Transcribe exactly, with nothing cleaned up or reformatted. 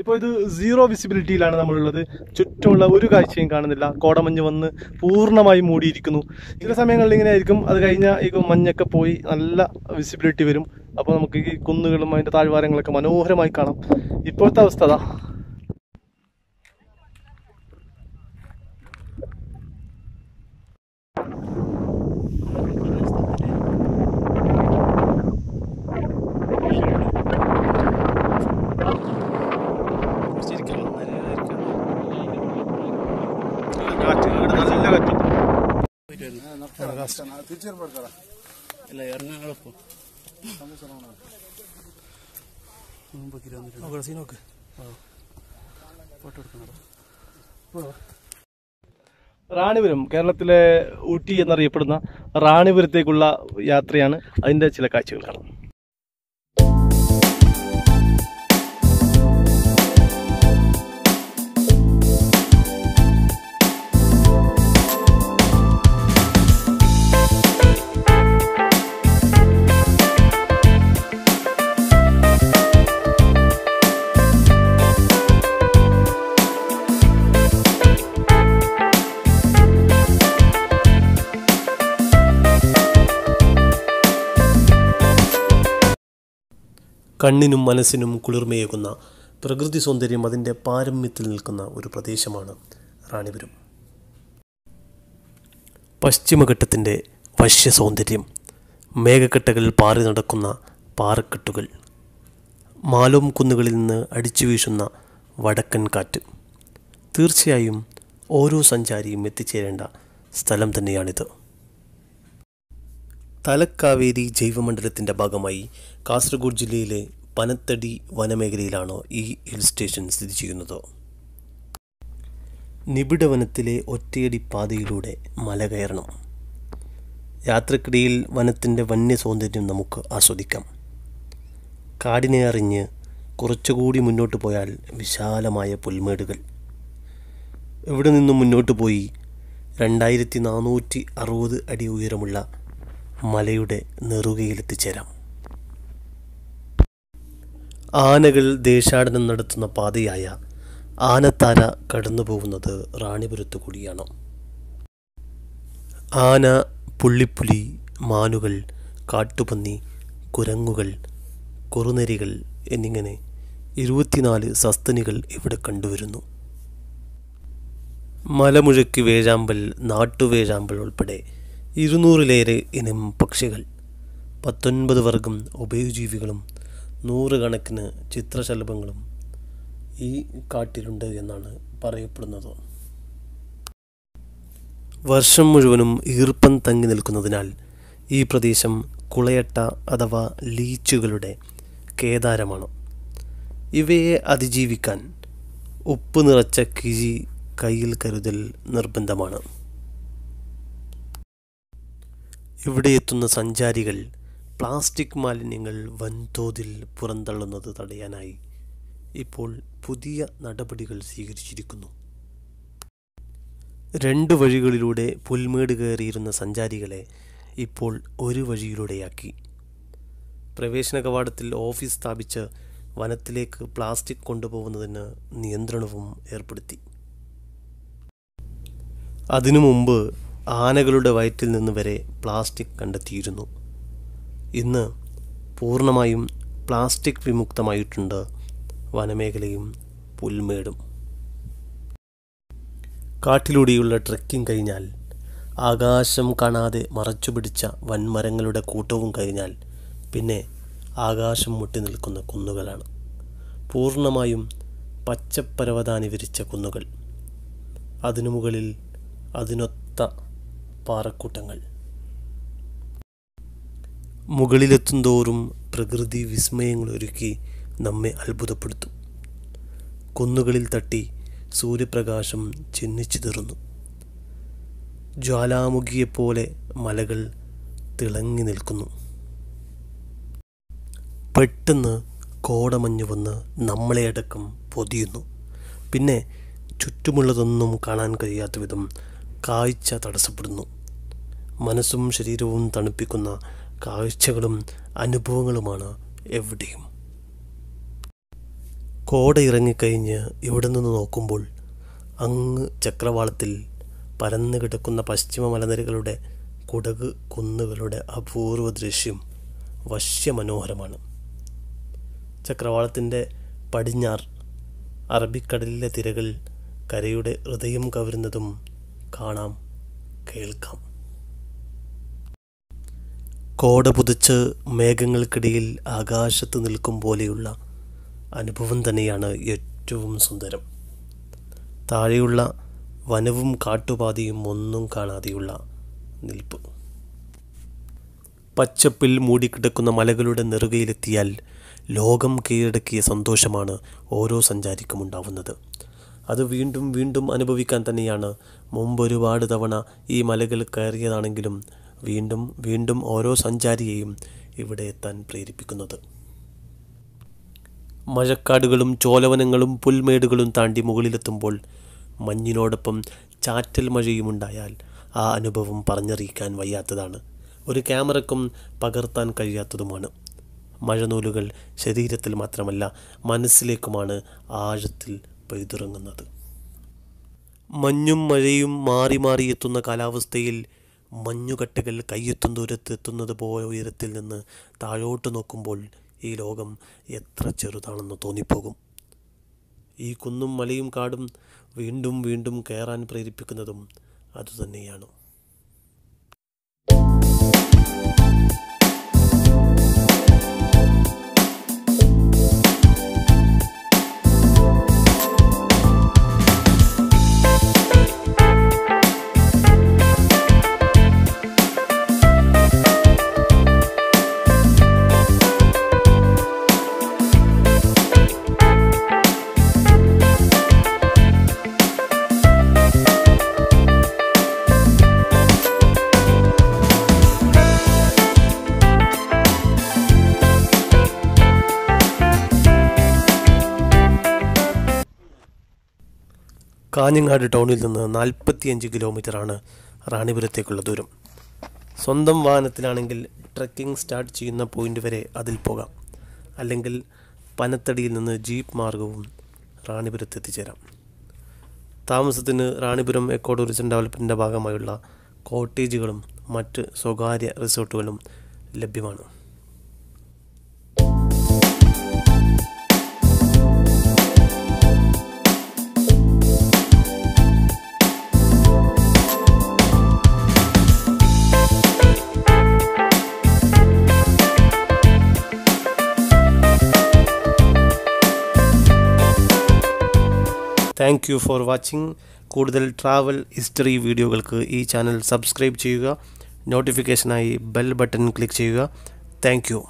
ഇപ്പോൾ ഇത് സീറോ വിസിബിലിറ്റിയിലാണ് നമ്മളുള്ളത്. ചുറ്റുമുള്ള ഒരു കാഴ്ചയും കാണുന്നില്ല. കോടമഞ്ഞ് വന്ന് പൂർണ്ണമായി മൂടിയിരിക്കുന്നു. ചില സമയങ്ങളിൽ ഇങ്ങനെ ആയിരിക്കും. അത് കഴിഞ്ഞാൽ ഈ മഞ്ഞൊക്കെ പോയി നല്ല വിസിബിലിറ്റി വരും. അപ്പോൾ നമുക്ക് ഈ കുന്നുകളും അതിൻ്റെ താഴ്വാരങ്ങളൊക്കെ മനോഹരമായി കാണാം. ഇപ്പോഴത്തെ അവസ്ഥ അതാ. റാണിപുരം കേരളത്തിലെ ഊട്ടി എന്നറിയപ്പെടുന്ന റാണിപുരത്തേക്കുള്ള യാത്രയാണ്. അതിൻ്റെ ചില കാഴ്ചകൾ കാണാം. കണ്ണിനും മനസ്സിനും കുളിർമയേകുന്ന പ്രകൃതി സൗന്ദര്യം അതിൻ്റെ പാരമ്യത്തിൽ നിൽക്കുന്ന ഒരു പ്രദേശമാണ് റാണിപുരം. പശ്ചിമഘട്ടത്തിൻ്റെ വശ്യസൗന്ദര്യം, മേഘക്കെട്ടുകളിൽ പാറി നടക്കുന്ന പാറക്കെട്ടുകൾ, മാലോം കുന്നുകളിൽ നിന്ന് അടിച്ചു വീശുന്ന വടക്കൻ കാറ്റ്, തീർച്ചയായും ഓരോ സഞ്ചാരിയും എത്തിച്ചേരേണ്ട സ്ഥലം തന്നെയാണിത്. തലക്കാവേരി ജൈവമണ്ഡലത്തിൻ്റെ ഭാഗമായി കാസർഗോഡ് ജില്ലയിലെ പനത്തടി വനമേഖലയിലാണ് ഈ ഹിൽ സ്റ്റേഷൻ സ്ഥിതി ചെയ്യുന്നത്. നിബിഡ വനത്തിലെ ഒറ്റയടി പാതയിലൂടെ മല കയറണം. യാത്രക്കിടയിൽ വനത്തിൻ്റെ വന്യസൗന്ദര്യം നമുക്ക് ആസ്വദിക്കാം. കാടിനെ അറിഞ്ഞ് കുറച്ചുകൂടി മുന്നോട്ട് പോയാൽ വിശാലമായ പുൽമേടുകൾ. ഇവിടെ നിന്നും മുന്നോട്ട് പോയി രണ്ടായിരത്തി നാനൂറ്റി അറുപത് അടി ഉയരമുള്ള മലയുടെ നെറുകയിലെത്തിച്ചേരാം. ആനകൾ ദേശാടനം നടത്തുന്ന പാതയായ ആനത്താര കടന്നു പോകുന്നത് റാണിപുരത്ത് കൂടിയാണ്. ആന, പുള്ളിപ്പുലി, മാനുകൾ, കാട്ടുപന്നി, കുരങ്ങുകൾ, കുറുനരികൾ എന്നിങ്ങനെ ഇരുപത്തിനാല് സസ്തനികൾ ഇവിടെ കണ്ടുവരുന്നു. മലമുഴക്കി വേഴാമ്പൽ, നാട്ടുവേഴാമ്പൽ ഉൾപ്പെടെ ഇരുന്നൂറിലേറെ ഇനം പക്ഷികൾ, പത്തൊൻപത് വർഗം ഉഭയജീവികളും നൂറുകണക്കിന് ചിത്രശലഭങ്ങളും ഈ കാട്ടിലുണ്ട് എന്നാണ് പറയപ്പെടുന്നത്. വർഷം മുഴുവനും ഈർപ്പം തങ്ങി നിൽക്കുന്നതിനാൽ ഈ പ്രദേശം കുളയട്ട അഥവാ ലീച്ചുകളുടെ കേദാരമാണ്. ഇവയെ അതിജീവിക്കാൻ ഉപ്പ് നിറച്ച കിഴി കയ്യിൽ കരുതൽ നിർബന്ധമാണ്. ഇവിടെ എത്തുന്ന സഞ്ചാരികൾ പ്ലാസ്റ്റിക് മാലിന്യങ്ങൾ വൻതോതിൽ പുറന്തള്ളുന്നത് തടയാനായി ഇപ്പോൾ പുതിയ നടപടികൾ സ്വീകരിച്ചിരിക്കുന്നു. രണ്ട് വഴികളിലൂടെ പുൽമേട് കയറിയിരുന്ന സഞ്ചാരികളെ ഇപ്പോൾ ഒരു വഴിയിലൂടെയാക്കി. പ്രവേശന കവാടത്തിൽ ഓഫീസ് സ്ഥാപിച്ച് വനത്തിലേക്ക് പ്ലാസ്റ്റിക് കൊണ്ടുപോകുന്നതിന് നിയന്ത്രണവും ഏർപ്പെടുത്തി. അതിനു മുമ്പ് ആനകളുടെ വയറ്റിൽ നിന്ന് വരെ പ്ലാസ്റ്റിക് കണ്ടെത്തിയിരുന്നു. ഇന്ന് പൂർണ്ണമായും പ്ലാസ്റ്റിക് വിമുക്തമായിട്ടുണ്ട് വനമേഖലയും പുൽമേടും. കാട്ടിലൂടെയുള്ള ട്രെക്കിംഗ് കഴിഞ്ഞാൽ, ആകാശം കാണാതെ മറച്ചുപിടിച്ച വൻമരങ്ങളുടെ കൂട്ടവും കഴിഞ്ഞാൽ പിന്നെ ആകാശം മുട്ടി നിൽക്കുന്ന കുന്നുകളാണ്. പൂർണ്ണമായും പച്ചപ്പരവതാനി വിരിച്ച കുന്നുകൾ, അതിനു മുകളിൽ അതിനൊത്ത പാറക്കൂട്ടങ്ങൾ. മുകളിലെത്തും തോറും പ്രകൃതി വിസ്മയങ്ങളൊരുക്കി നമ്മെ അത്ഭുതപ്പെടുത്തും. കുന്നുകളിൽ തട്ടി സൂര്യപ്രകാശം ചിന്നിച്ചിതറുന്നു. ജ്വാലാമുഖിയെപ്പോലെ മലകൾ തിളങ്ങി നിൽക്കുന്നു. പെട്ടെന്ന് കോടമഞ്ഞ് വന്ന് നമ്മളെ അടക്കം പൊതിയുന്നു. പിന്നെ ചുറ്റുമുള്ളതൊന്നും കാണാൻ കഴിയാത്ത വിധം കാഴ്ച തടസ്സപ്പെടുന്നു. മനസ്സും ശരീരവും തണുപ്പിക്കുന്ന കാഴ്ചകളും അനുഭവങ്ങളുമാണ് എവിടെയും. കോട ഇറങ്ങിക്കഴിഞ്ഞ് ഇവിടെ നിന്ന് നോക്കുമ്പോൾ അങ്ങ് ചക്രവാളത്തിൽ പരന്നു കിടക്കുന്ന പശ്ചിമ മലനിരകളുടെ കുടക് കുന്നുകളുടെ അപൂർവ ദൃശ്യം വശ്യമനോഹരമാണ്. ചക്രവാളത്തിൻ്റെ പടിഞ്ഞാർ അറബിക്കടലിലെ തിരകൾ കരയുടെ ഹൃദയം കവരുന്നതും കാണാം, കേൾക്കാം. കോട പുതച്ച് മേഘങ്ങൾക്കിടയിൽ ആകാശത്ത് നിൽക്കും പോലെയുള്ള അനുഭവം തന്നെയാണ് ഏറ്റവും സുന്ദരം. താഴെയുള്ള വനവും കാട്ടുപാതയും ഒന്നും കാണാതെയുള്ള നിൽപ്പ്. പച്ചപ്പിൽ മൂടിക്കിടക്കുന്ന മലകളുടെ നെറുകയിലെത്തിയാൽ ലോകം കീഴടക്കിയ സന്തോഷമാണ് ഓരോ സഞ്ചാരിക്കും ഉണ്ടാവുന്നത്. അത് വീണ്ടും വീണ്ടും അനുഭവിക്കാൻ തന്നെയാണ് മുമ്പ് ഒരുപാട് തവണ ഈ മലകൾ കയറിയതാണെങ്കിലും വീണ്ടും വീണ്ടും ഓരോ സഞ്ചാരിയെയും ഇവിടെ എത്താൻ പ്രേരിപ്പിക്കുന്നത്. മഴക്കാടുകളും ചോലവനങ്ങളും പുൽമേടുകളും താണ്ടി മുകളിലെത്തുമ്പോൾ മഞ്ഞിനോടൊപ്പം ചാറ്റൽ മഴയും ഉണ്ടായാൽ ആ അനുഭവം പറഞ്ഞറിയിക്കാൻ വയ്യാത്തതാണ്. ഒരു ക്യാമറക്കും പകർത്താൻ കഴിയാത്തതുമാണ്. മഴനൂലുകൾ ശരീരത്തിൽ മാത്രമല്ല മനസ്സിലേക്കുമാണ് ആഴത്തിൽ പെയ്തിറങ്ങുന്നത്. മഞ്ഞും മഴയും മാറി മാറിയെത്തുന്ന കാലാവസ്ഥയിൽ മഞ്ഞുകട്ടകൾ കയ്യെത്തും ദൂരത്തെത്തുന്നത് പോലെ ഉയരത്തിൽ നിന്ന് താഴോട്ട് നോക്കുമ്പോൾ ഈ ലോകം എത്ര ചെറുതാണെന്ന് തോന്നിപ്പോകും. ഈ കുന്നും മലയും കാടും വീണ്ടും വീണ്ടും കയറാൻ പ്രേരിപ്പിക്കുന്നതും അതുതന്നെയാണ്. കാഞ്ഞങ്ങാട് ടൗണിൽ നിന്ന് നാൽപ്പത്തിയഞ്ച് കിലോമീറ്ററാണ് റാണിപുരത്തേക്കുള്ള ദൂരം. സ്വന്തം വാഹനത്തിലാണെങ്കിൽ ട്രക്കിംഗ് സ്റ്റാർട്ട് ചെയ്യുന്ന പോയിൻ്റ് വരെ അതിൽ പോകാം. അല്ലെങ്കിൽ പനത്തടിയിൽ നിന്ന് ജീപ്പ് മാർഗവും റാണിപുരത്ത് എത്തിച്ചേരാം. താമസത്തിന് റാണിപുരം എക്കോ ടൂറിസം ഡെവലപ്മെൻറ്റിൻ്റെ ഭാഗമായുള്ള കോട്ടേജുകളും മറ്റ് സ്വകാര്യ റിസോർട്ടുകളും ലഭ്യമാണ്. Thank you for watching. കൂടുതൽ ട്രാവൽ ഹിസ്റ്ററി വീഡിയോകൾക്ക് ഈ ചാനൽ സബ്സ്ക്രൈബ് ചെയ്യുക. നോട്ടിഫിക്കേഷനായി ബെൽ ബട്ടൺ ക്ലിക്ക് ചെയ്യുക. Thank U.